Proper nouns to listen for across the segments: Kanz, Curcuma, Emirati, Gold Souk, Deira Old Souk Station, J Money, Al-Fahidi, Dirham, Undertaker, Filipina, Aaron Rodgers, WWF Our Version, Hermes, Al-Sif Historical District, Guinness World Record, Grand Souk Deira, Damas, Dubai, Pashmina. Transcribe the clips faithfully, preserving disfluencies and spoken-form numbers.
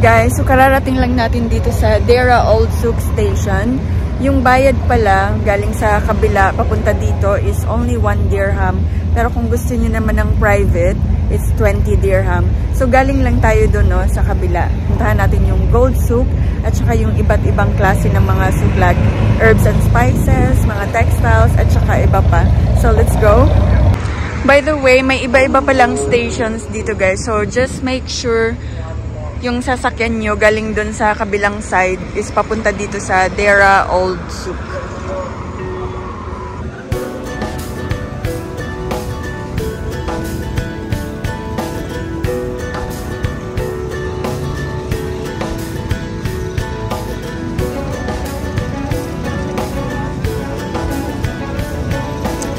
guys, so kararating lang natin dito sa Deira Old Souk Station. Yung bayad pala galing sa kabila papunta dito is only one dirham. Pero kung gusto niyo naman ng private, it's twenty dirham. So galing lang tayo doon, no, sa kabila. Puntahan natin yung Gold Souk at saka yung iba't ibang klase ng mga souk like herbs and spices, mga textiles at saka iba pa. So let's go. By the way, may iba-iba palang stations dito guys. So just make sure yung sasakyan nyo galing dun sa kabilang side is papunta dito sa Deira Old Souk.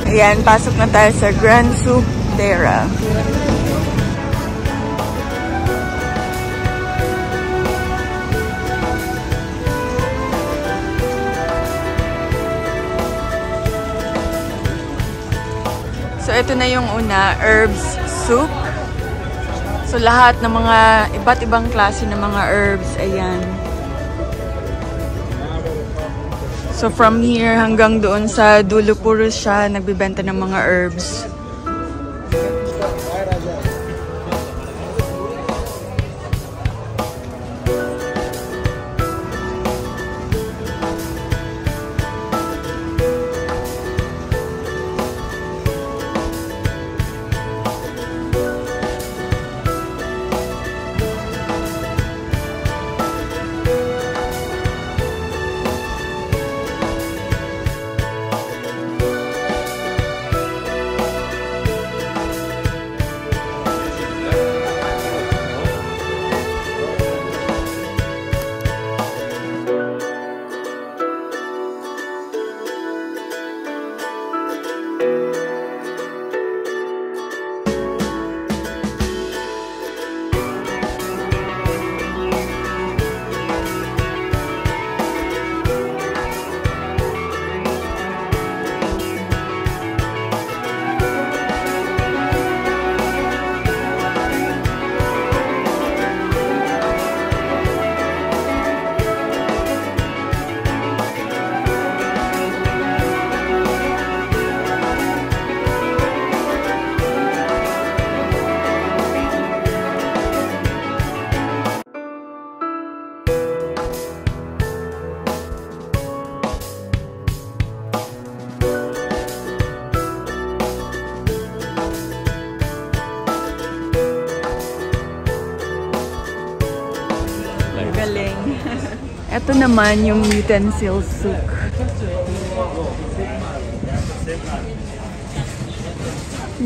Ayan, pasok na tayo sa Grand Souk Deira. So, ito na yung una, herbs soup. So, lahat ng mga iba't ibang klase ng mga herbs, ayan. So from here hanggang doon sa dulo puro siya nagbebenta ng mga herbs. Ito naman yung utensil souk.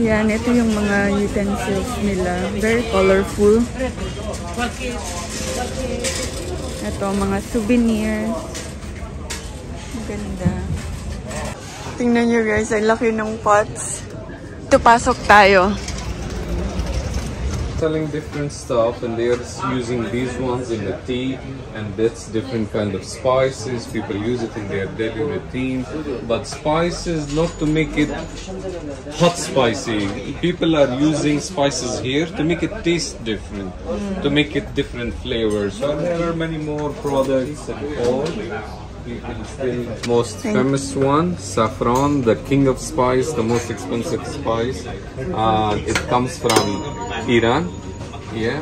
Yan, ito yung mga utensils nila. Very colorful. Ito, mga souvenirs. Maganda. Tingnan nyo guys, ang laki ng pots. Ito, pasok tayo. Selling different stuff, and they're using these ones in the tea, and that's different kind of spices. People use it in their daily routine, but spices not to make it hot spicy. People are using spices here to make it taste different, to make it different flavors. So there are many more products and all. The most famous one, saffron, the king of spice, the most expensive spice. Uh, it comes from Iran. Yeah.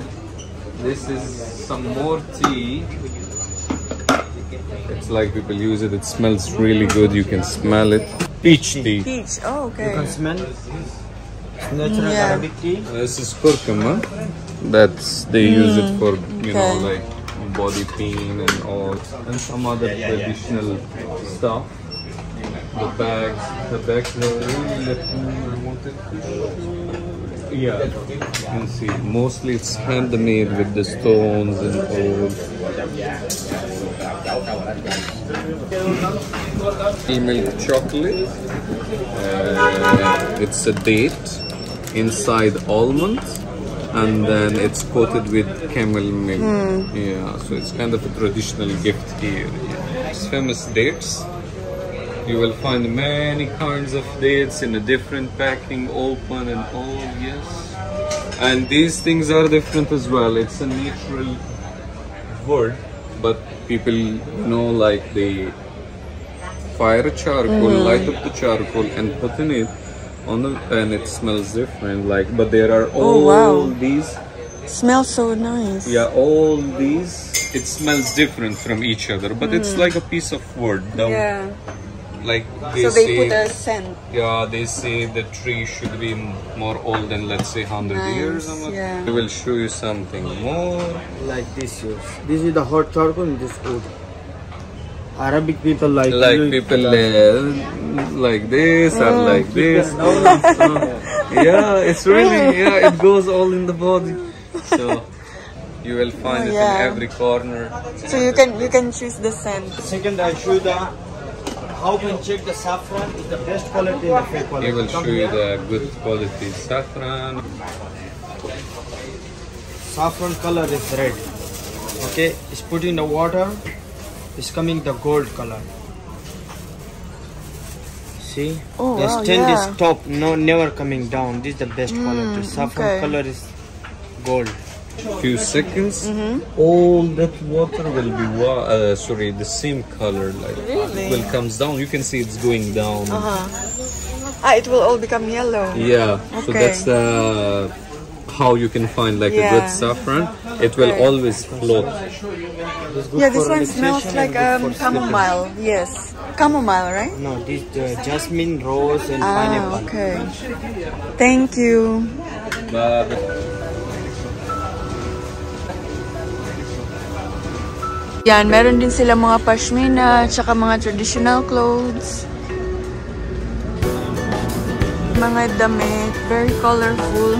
This is some more tea. It's like people use it. It smells really good. You can smell it. Peach tea. Peach. Oh, okay. You can smell it. Natural yeah. Arabic tea. This is curcuma. That's they mm. use it for you okay. know like. body pain and all, and some other yeah, yeah, traditional yeah. stuff. The bags, the bags are really left. Yeah, you can see. Mostly it's handmade with the stones and all. Female chocolate. Uh, it's a date inside almonds. And then it's coated with camel milk. Mm. Yeah, so it's kind of a traditional gift here. It's famous dates. You will find many kinds of dates in a different packing, open and all, yes. And these things are different as well. It's a natural word, but people know like they fire charcoal, mm. light up the charcoal and put in it on the, and it smells different. Like, but there are all oh, wow. these. It smells so nice. Yeah, all these. It smells different from each other, but mm. it's like a piece of wood. Yeah. Like they so they say, put a scent. Yeah, they say the tree should be more old than let's say hundred nice. years. Or yeah. They will show you something more. Like this years. This is the hot charcoal and this wood. Arabic people like like you know, people uh, like this mm. and like this. Yeah. yeah, it's really yeah. It goes all in the body. So you will find oh, it yeah. in every corner. So you can you can choose the scent. Second, I choose the. How can check the saffron is the best quality and the fake quality? It will show you the good quality saffron. Saffron color is red. Okay, it's put in the water. It's coming the gold color. See, oh, the wow, stand yeah. is top, no, never coming down. This is the best mm, quality. Saffron okay. color is gold. Few seconds, mm-hmm. all that water will be wa uh, sorry, the same color. Like really? It will comes down. You can see it's going down. Uh-huh. Ah, it will all become yellow. Yeah. Okay. So that's uh, how you can find like yeah. a good saffron. It will okay. always float. Yeah, this one smells like um, chamomile. Yes, chamomile, right? No, this uh, jasmine, rose, and ah, pineapple. Okay. Thank you. Bye. Yan, meron din sila mga pashmina at saka mga traditional clothes. Mga damit, very colorful.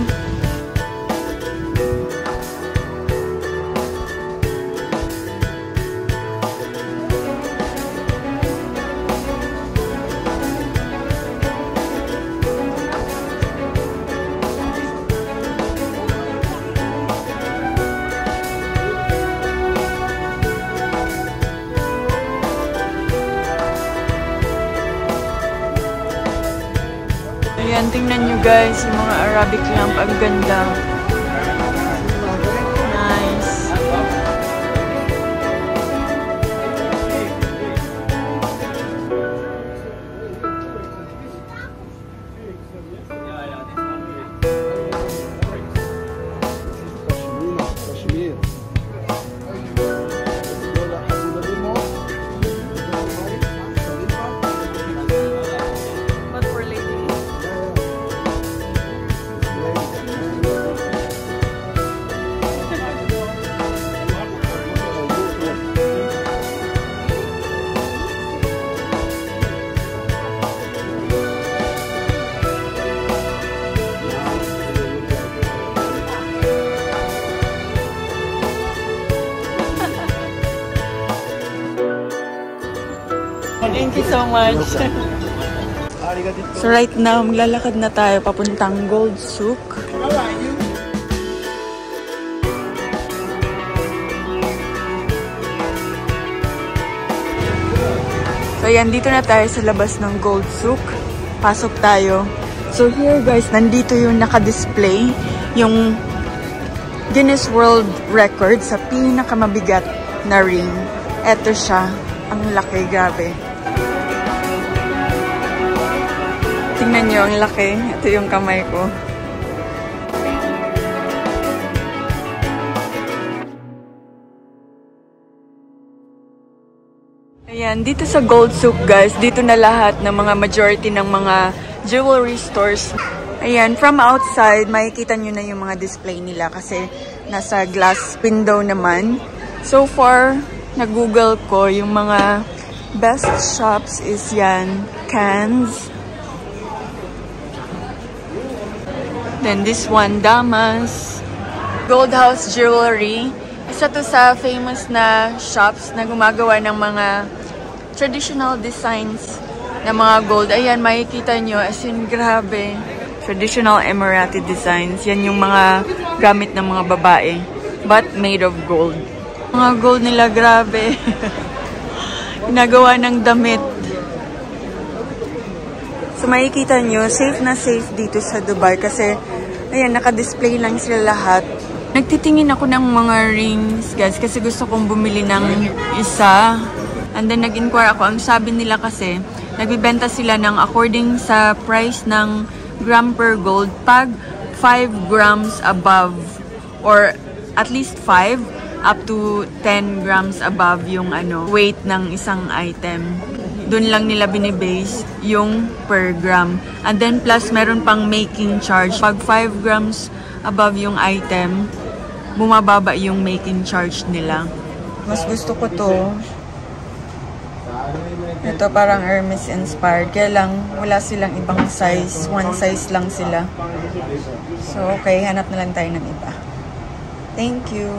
Tingnan nyo guys, yung mga Arabic lamp, ang ganda. Nice. Thank you so much. So right now, maglalakad na tayo papuntang Gold Souk. So yan, dito na tayo sa labas ng Gold Souk. Pasok tayo. So here guys, nandito yung naka-display yung Guinness World Record sa pinakamabigat na ring. Eto siya. Ang laki, grabe. Tingnan nyo, ang laki. Ito yung kamay ko. Ayan, dito sa Gold Souk guys, dito na lahat ng mga majority ng mga jewelry stores. Ayan, from outside, makikita nyo na yung mga display nila kasi nasa glass window naman. So far, nag-google ko, yung mga best shops is yan, Kanz. Then this one, Damas. Gold House Jewelry. Isa to sa famous na shops na gumagawa ng mga traditional designs na mga gold. Ayan, makikita nyo. As in, grabe. Traditional Emirati designs. Yan yung mga gamit ng mga babae. But made of gold. Mga gold nila, grabe. Nagawa ng damit. So, makikita nyo, safe na safe dito sa Dubai kasi, ayan, naka-display lang sila lahat. Nagtitingin ako ng mga rings, guys, kasi gusto kong bumili ng isa. And then, nag-inquire ako. Ang sabi nila kasi, nagbibenta sila ng according sa price ng gram per gold. Pag five grams above, or at least five up to ten grams above yung ano, weight ng isang item. Doon lang nila binibase yung per gram. And then, plus, meron pang making charge. Pag five grams above yung item, bumababa yung making charge nila. Mas gusto ko to. Ito parang Hermes inspired. Kaya lang, wala silang ibang size. One size lang sila. So, okay. Hanap na lang tayo ng iba. Thank you.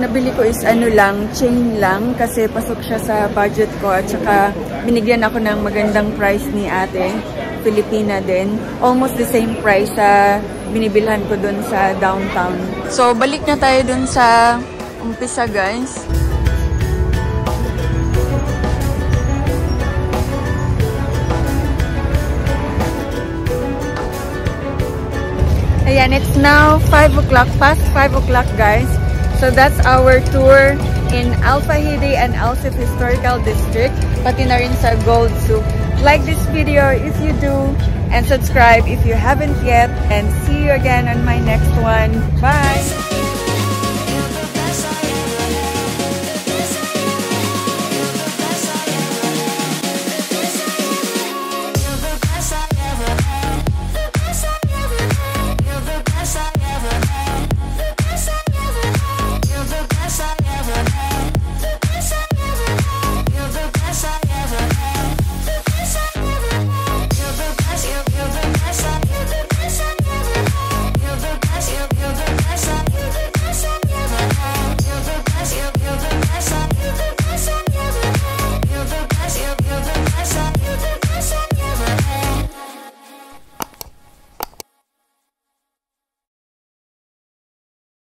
Nabili ko is ano lang, chain lang. Kasi pasok siya sa budget ko. At saka, binigyan ako ng magandang price ni ate. Filipina din. Almost the same price sa binibilhan ko dun sa downtown. So, balik na tayo dun sa umpisa, guys. Ayan, it's now five o'clock, past five o'clock, guys. So that's our tour in Al-Fahidi and Al-Sif Historical District, pati na rin sa Gold Souk. Like this video if you do, and subscribe if you haven't yet. And see you again on my next one. Bye!